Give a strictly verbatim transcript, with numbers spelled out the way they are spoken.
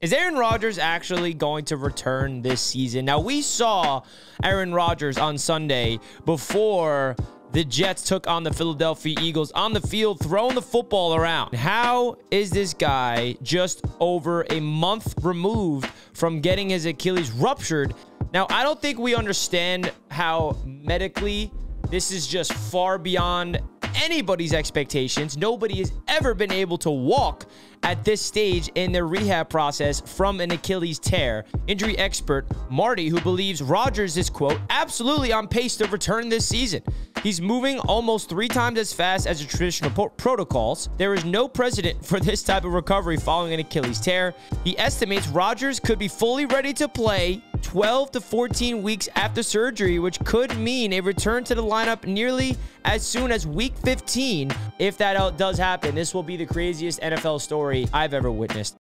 Is Aaron Rodgers actually going to return this season? Now, we saw Aaron Rodgers on Sunday before the Jets took on the Philadelphia Eagles on the field, throwing the football around. How is this guy just over a month removed from getting his Achilles ruptured? Now, I don't think we understand how medically this is just far beyond anybody's expectations. Nobody has ever been able to walk at this stage in their rehab process from an Achilles tear. Injury expert Marty, who believes Rodgers is, quote, absolutely on pace to return this season. He's moving almost three times as fast as the traditional pro protocols. There is no precedent for this type of recovery following an Achilles tear. He estimates Rodgers could be fully ready to play twelve to fourteen weeks after surgery, which could mean a return to the lineup nearly as soon as week fifteen. If that does happen, this will be the craziest N F L story I've ever witnessed.